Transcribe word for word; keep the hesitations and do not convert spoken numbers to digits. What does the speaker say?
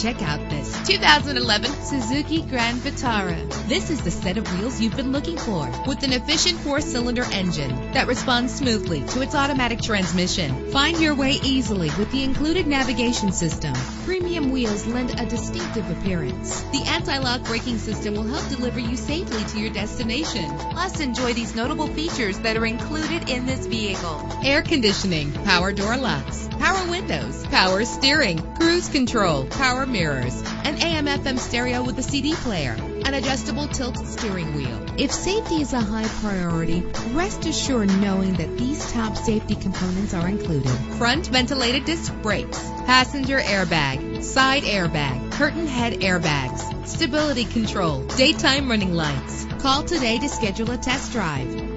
check out this two thousand eleven Suzuki Grand Vitara. This is the set of wheels you've been looking for, with an efficient four-cylinder engine that responds smoothly to its automatic transmission. Find your way easily with the included navigation system. Premium wheels lend a distinctive appearance. The anti-lock braking system will help deliver you safely to your destination. Plus, enjoy these notable features that are included in this vehicle: air conditioning, power door locks, power windows, power steering, cruise control, power mirrors, an A M F M stereo with a C D player, an adjustable tilt steering wheel. If safety is a high priority, rest assured knowing that these top safety components are included: front ventilated disc brakes, passenger airbag, side airbag, curtain head airbags, stability control, daytime running lights. Call today to schedule a test drive.